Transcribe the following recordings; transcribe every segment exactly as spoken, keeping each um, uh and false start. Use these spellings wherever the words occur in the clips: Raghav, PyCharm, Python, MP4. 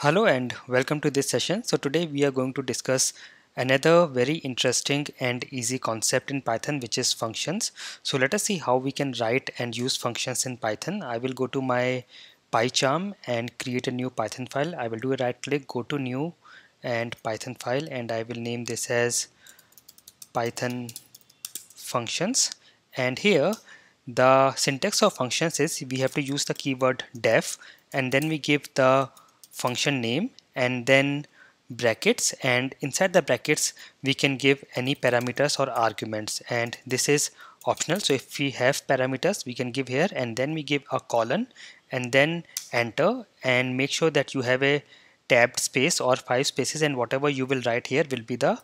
Hello and welcome to this session. So today we are going to discuss another very interesting and easy concept in Python, which is functions. So let us see how we can write and use functions in Python. I will go to my PyCharm and create a new Python file. I will do a right click, go to new and Python file, and I will name this as Python functions. And here the syntax of functions is we have to use the keyword def and then we give the function name and then brackets, and inside the brackets we can give any parameters or arguments, and this is optional. So if we have parameters we can give here, and then we give a colon and then enter, and make sure that you have a tabbed space or five spaces, and whatever you will write here will be the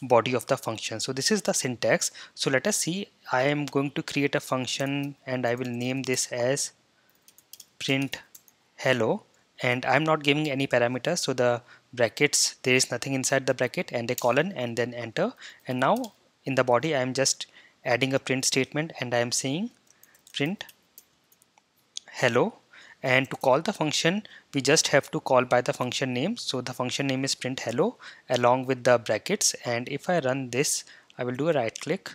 body of the function. So this is the syntax. So let us see. I am going to create a function and I will name this as print hello, and I'm not giving any parameters, so the brackets, there is nothing inside the bracket, and a colon and then enter. And now in the body I'm just adding a print statement, and I'm saying print hello, and to call the function we just have to call by the function name. So the function name is print hello along with the brackets, and if I run this, I will do a right click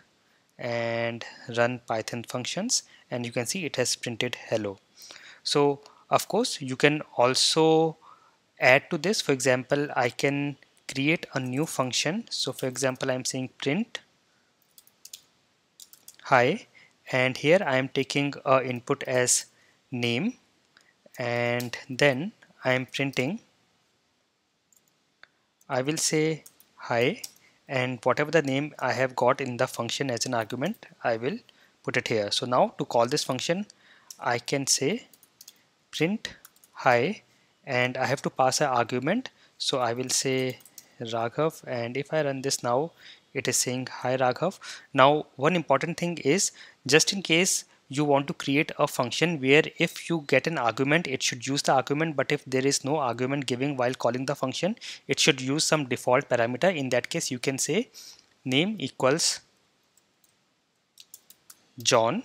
and run Python functions, and you can see it has printed hello. So of course you can also add to this. For example, I can create a new function. So for example, I'm saying print hi, and here I am taking a input as name, and then I am printing, I will say hi, and whatever the name I have got in the function as an argument, I will put it here. So now to call this function, I can say print hi, and I have to pass an argument. So I will say Raghav, and if I run this now, it is saying hi Raghav. Now one important thing is, just in case you want to create a function where if you get an argument it should use the argument, but if there is no argument giving while calling the function, it should use some default parameter. In that case you can say name equals John.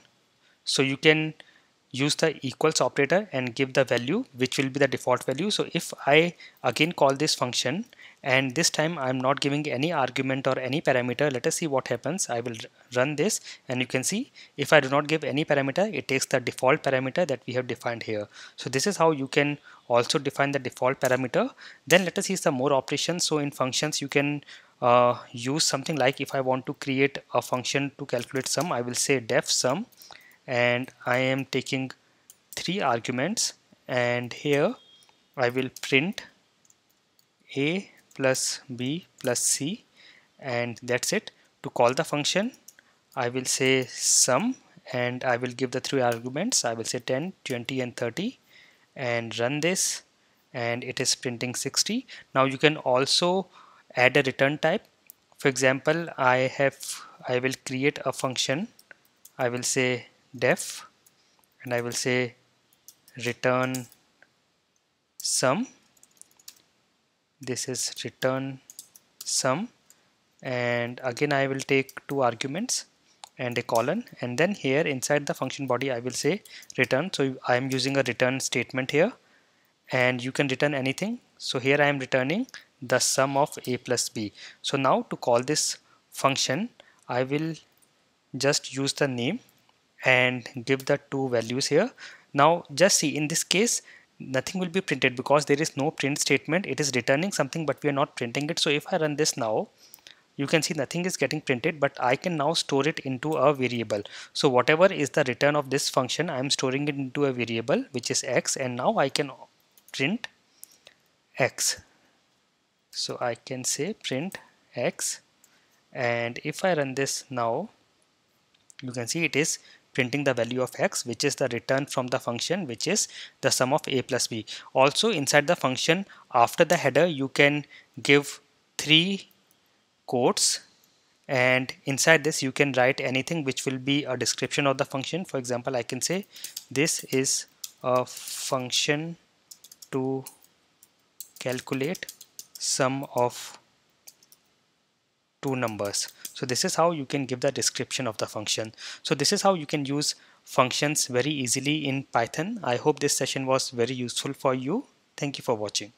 So you can use the equals operator and give the value which will be the default value. So if I again call this function, and this time I'm not giving any argument or any parameter, let us see what happens. I will run this, and you can see if I do not give any parameter, it takes the default parameter that we have defined here. So this is how you can also define the default parameter. Then let us see some more operations. So in functions you can uh, use something like, if I want to create a function to calculate sum, I will say def sum, and I am taking three arguments, and here I will print a plus b plus c, and that's it. To call the function I will say sum, and I will give the three arguments. I will say ten, twenty and thirty, and run this, and it is printing sixty. Now you can also add a return type. For example, I have I will create a function, I will say def, and I will say return sum. This is return sum, and again I will take two arguments and a colon, and then here inside the function body I will say return. So I am using a return statement here, and you can return anything. So here I am returning the sum of a plus b. So now to call this function I will just use the name and give the two values here. Now just see, in this case nothing will be printed because there is no print statement. It is returning something but we are not printing it. So if I run this now, you can see nothing is getting printed, but I can now store it into a variable. So whatever is the return of this function, I am storing it into a variable which is x, and now I can print x. So I can say print x, and if I run this now, you can see it is printing the value of x, which is the return from the function, which is the sum of a plus b. Also inside the function, after the header you can give three quotes, and inside this you can write anything which will be a description of the function. For example, I can say this is a function to calculate sum of two numbers. So this is how you can give the description of the function. So this is how you can use functions very easily in Python. I hope this session was very useful for you. Thank you for watching.